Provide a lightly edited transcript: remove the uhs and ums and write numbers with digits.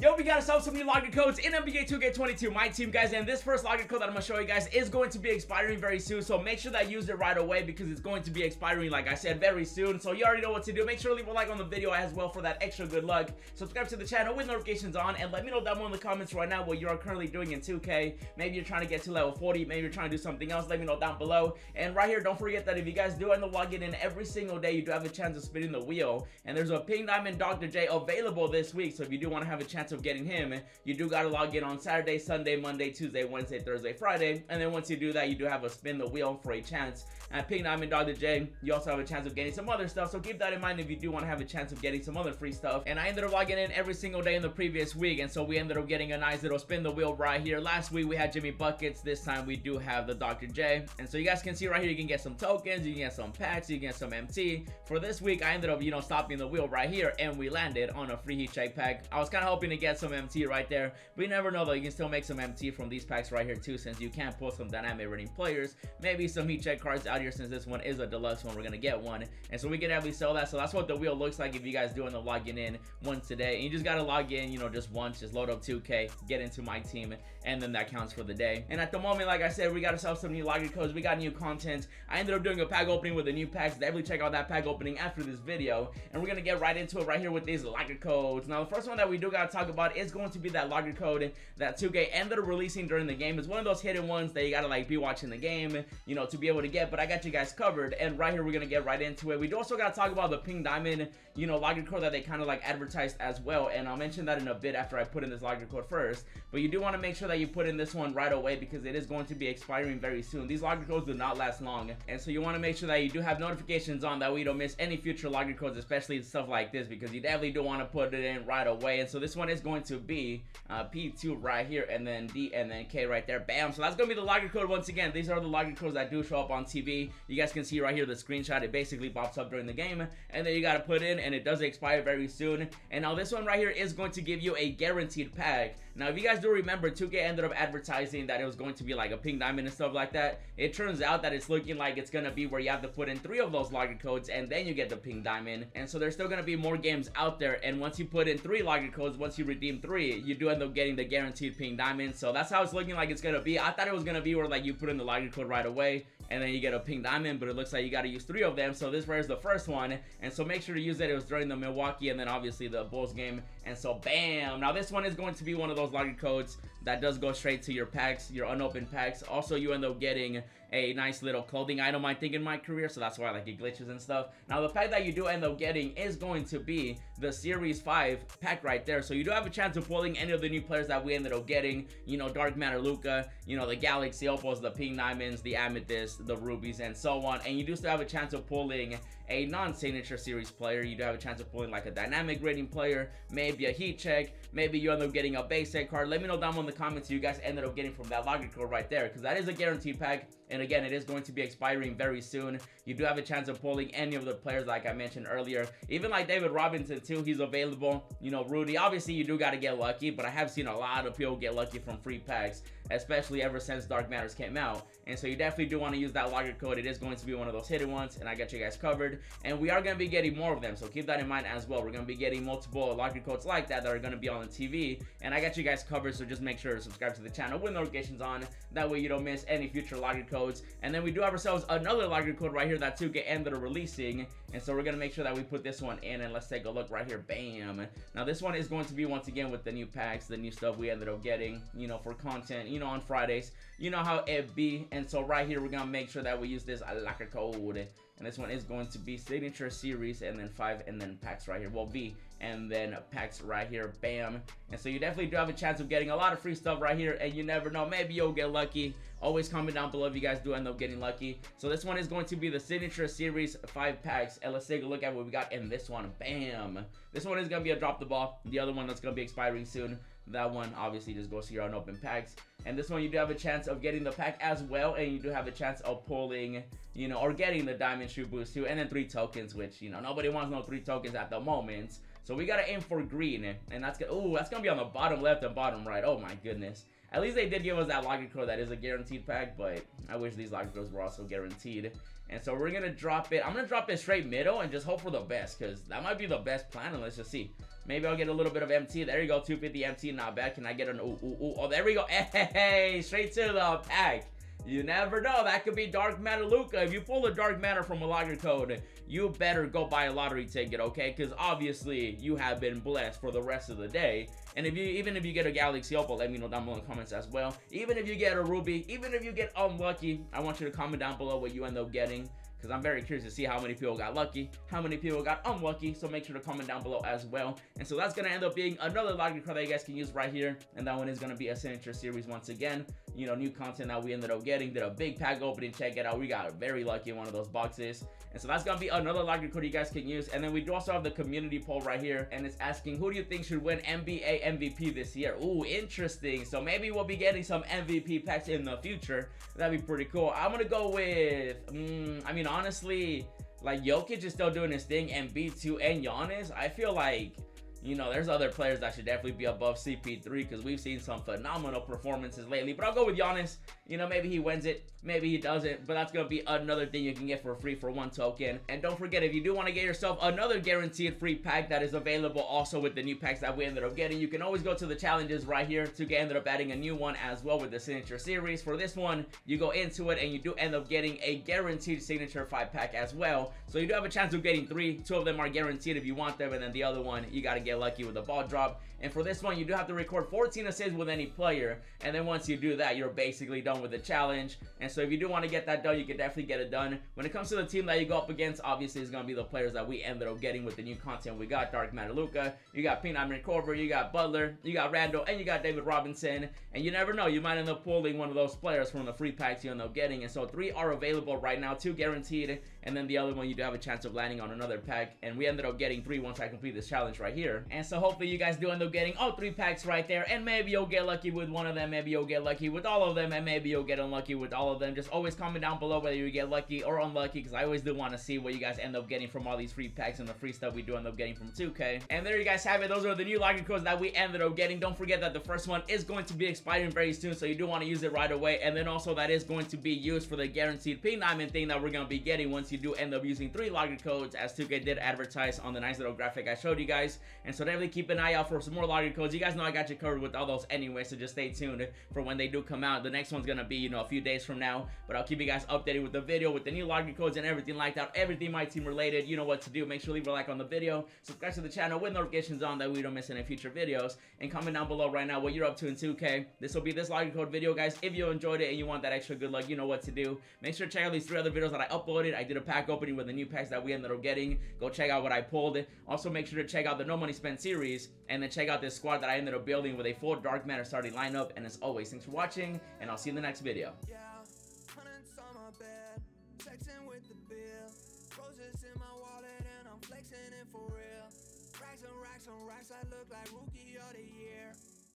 Yo, we got ourselves some new login codes in NBA 2K22 My Team, guys, and this first login code that I'm gonna show you guys is going to be expiring very soon, so make sure that you use it right away because it's going to be expiring, like I said, very soon. So you already know what to do. Make sure to leave a like on the video as well for that extra good luck. Subscribe to the channel with notifications on, and let me know down below in the comments right now what you are currently doing in 2K. Maybe you're trying to get to level 40, maybe you're trying to do something else. Let me know down below. And right here, don't forget that if you guys do end up logging in every single day, you do have a chance of spinning the wheel, and there's a Pink Diamond Dr. J available this week. So if you do want to have a chance of getting him, you do got to log in on Saturday, Sunday, Monday, Tuesday, Wednesday, Thursday, Friday, and then once you do that, you do have a spin the wheel for a chance at Pink Diamond Dr. J. You also have a chance of getting some other stuff, so keep that in mind if you do want to have a chance of getting some other free stuff. And I ended up logging in every single day in the previous week, and so we ended up getting a nice little spin the wheel right here. Last week we had Jimmy Buckets, this time we do have the Dr. J, and so you guys can see right here you can get some tokens, you can get some packs, you can get some MT. For this week I ended up, you know, stopping the wheel right here, and we landed on a free heat check pack. I was kind of hoping to get some MT right there, but you never know though, you can still make some MT from these packs right here too, since you can pull some dynamic rating players, maybe some heat check cards out here, since this one is a deluxe one, we're gonna get one, and so we can definitely sell that. So that's what the wheel looks like if you guys do end up logging in once a day, and you just gotta log in, you know, just once, just load up 2K, get into My Team, and then that counts for the day. And at the moment, like I said, we got ourselves some new login codes, we got new content. I ended up doing a pack opening with the new packs. Definitely check out that pack opening after this video, and we're gonna get right into it right here with these login codes. Now the first one that we do gotta talk about is going to be that login code that 2K ended up releasing during the game. It's one of those hidden ones that you gotta like be watching the game, you know, to be able to get, but I got you guys covered. And right here we're gonna get right into it. We do also gotta talk about the Pink Diamond, you know, login code that they kind of like advertised as well, and I'll mention that in a bit after I put in this login code first. But you do want to make sure that you put in this one right away because it is going to be expiring very soon. These login codes do not last long, and so you want to make sure that you do have notifications on, that way you don't miss any future login codes, especially stuff like this, because you definitely do want to put it in right away. And so this one is going to be P2 right here, and then D, and then K right there. Bam. So that's gonna be the login code. Once again, these are the login codes that do show up on TV. You guys can see right here the screenshot, it basically pops up during the game, and then you got to put in, and it does expire very soon. And now this one right here is going to give you a guaranteed pack. Now if you guys do remember, 2K ended up advertising that it was going to be like a Pink Diamond and stuff like that. It turns out that it's looking like it's gonna be where you have to put in 3 of those login codes, and then you get the Pink Diamond. And so there's still gonna be more games out there, and once you put in 3 login codes, once you redeem 3, you do end up getting the guaranteed Pink Diamond. So that's how it's looking like it's gonna be. I thought it was gonna be where like you put in the login code right away and then you get a Pink Diamond, but it looks like you gotta use 3 of them. So this right is the first one, and so make sure to use it. It was during the Milwaukee and then obviously the Bulls game, and so bam. Now this one is going to be one of those login codes that does go straight to your packs, your unopened packs. Also you end up getting a nice little clothing item, I think, in My Career, so that's why like it glitches and stuff. Now the pack that you do end up getting is going to be the Series 5 pack right there, so you do have a chance of pulling any of the new players that we ended up getting, you know, Dark Matter Luka, you know, the Galaxy Opals, the Pink Diamonds, the Amethyst, the Rubies, and so on. And you do still have a chance of pulling a non-signature series player. You do have a chance of pulling like a dynamic rating player, maybe a heat check, maybe you end up getting a basic card. Let me know down below in the comments you guys ended up getting from that login code right there, because that is a guaranteed pack, and again it is going to be expiring very soon. You do have a chance of pulling any of the players like I mentioned earlier, even like David Robinson too, he's available, you know, Rudy. Obviously you do got to get lucky, but I have seen a lot of people get lucky from free packs, especially ever since Dark Matters came out. And so you definitely do want to use that login code. It is going to be one of those hidden ones, and I got you guys covered, and we are going to be getting more of them, so keep that in mind as well. We're going to be getting multiple login codes like that that are going to be on the TV, and I got you guys covered. So just make sure to subscribe to the channel with notifications on, that way you don't miss any future login codes. And then we do have ourselves another login code right here that 2K ended up releasing, and so we're going to make sure that we put this one in, and let's take a look right here. Bam. Now this one is going to be once again with the new packs, the new stuff we ended up getting, you know, for content, you know, on Fridays, you know how it be. And so right here we're gonna make sure that we use this login code, and this one is going to be signature series, and then 5, and then packs right here, well, V, and then packs right here. Bam. And so you definitely do have a chance of getting a lot of free stuff right here, and you never know, maybe you'll get lucky. Always comment down below if you guys do end up getting lucky. So this one is going to be the signature series 5 packs, and let's take a look at what we got in this one. Bam. This one is gonna be a drop the ball, the other one that's gonna be expiring soon. That one obviously just goes to your unopened packs, and this one you do have a chance of getting the pack as well, and you do have a chance of pulling, you know, or getting the diamond shoe boost too, and then 3 tokens, which, you know, nobody wants no 3 tokens at the moment. So we gotta aim for green, and that's gonna, ooh, that's gonna be on the bottom left and bottom right. Oh my goodness. At least they did give us that login code that is a guaranteed pack, but I wish these login codes were also guaranteed. And so we're gonna drop it. I'm gonna drop it straight middle and just hope for the best, because that might be the best plan, and let's just see. Maybe I'll get a little bit of MT. There you go, 250 MT, not bad. Can I get an ooh? Oh, there we go. Hey, straight to the pack. You never know. That could be Dark Matter Luka. If you pull the Dark Matter from a lottery code, you better go buy a lottery ticket, okay? Because obviously, you have been blessed for the rest of the day. And if you, even if you get a Galaxy Opal, let me know down below in the comments as well. Even if you get a Ruby, even if you get unlucky, I want you to comment down below what you end up getting. Because I'm very curious to see how many people got lucky, how many people got unlucky. So make sure to comment down below as well. And so that's going to end up being another lottery card that you guys can use right here. And that one is going to be a signature series once again. You know, new content that we ended up getting. Did a big pack opening. Check it out. We got very lucky in one of those boxes. And so that's going to be another lottery card you guys can use. And then we do also have the community poll right here. And it's asking, who do you think should win NBA MVP this year? Ooh, interesting. So maybe we'll be getting some MVP packs in the future. That'd be pretty cool. I'm going to go with, I mean, honestly, like Jokic is still doing his thing, and Embiid too, and Giannis. I feel like, you know, there's other players that should definitely be above CP3 because we've seen some phenomenal performances lately. But I'll go with Giannis. You know, maybe he wins it, maybe he doesn't, but that's going to be another thing you can get for free for one token. And don't forget, if you do want to get yourself another guaranteed free pack that is available also with the new packs that we ended up getting, you can always go to the challenges right here. 2K ended up adding a new one as well with the signature series. For this one, you go into it and you do end up getting a guaranteed signature 5-pack as well. So you do have a chance of getting 3. 2 of them are guaranteed if you want them, and then the other one, you got to get lucky with a ball drop. And for this one, you do have to record 14 assists with any player, and then once you do that, you're basically done with the challenge. And so if you do want to get that done, you can definitely get it done. When it comes to the team that you go up against, obviously it's going to be the players that we ended up getting with the new content. We got Dark Matter Luka, you got Peanut McCorver, you got Butler, you got Randle, and you got David Robinson. And you never know, you might end up pulling one of those players from the free packs you end up getting. And so 3 are available right now, 2 guaranteed, and then the other one you do have a chance of landing on another pack. And we ended up getting 3 once I complete this challenge right here. And so hopefully you guys do end up getting all 3 packs right there, and maybe you'll get lucky with one of them, maybe you'll get lucky with all of them, and maybe you'll get unlucky with all of them. Just always comment down below whether you get lucky or unlucky, because I always do want to see what you guys end up getting from all these free packs and the free stuff we do end up getting from 2K. And there you guys have it. Those are the new lottery codes that we ended up getting. Don't forget that the first one is going to be expiring very soon, so you do want to use it right away. And then also that is going to be used for the guaranteed P9 thing that we're going to be getting once you do end up using 3 lottery codes, as 2K did advertise on the nice little graphic I showed you guys. And so definitely keep an eye out for some more lottery codes. You guys know I got you covered with all those anyway, so just stay tuned for when they do come out. The next one's gonna be, you know, a few days from now, but I'll keep you guys updated with the video, with the new lottery codes and everything like that, everything my team related. You know what to do. Make sure to leave a like on the video, subscribe to the channel with notifications on that we don't miss any future videos, and comment down below right now what you're up to in 2K. This will be this lottery code video, guys. If you enjoyed it and you want that extra good luck, you know what to do. Make sure to check out these 3 other videos that I uploaded. I did a pack opening with the new packs that we ended up getting. Go check out what I pulled. Also make sure to check out the No Money Spent series, and then check out this squad that I ended up building with a full Dark Matter starting lineup. And as always, thanks for watching, and I'll see you in the next video. Yeah, hundreds on my bed, texting with the bill, roses in my wallet, and I'm flexing it for real. Racks and racks and racks, I look like rookie of the year.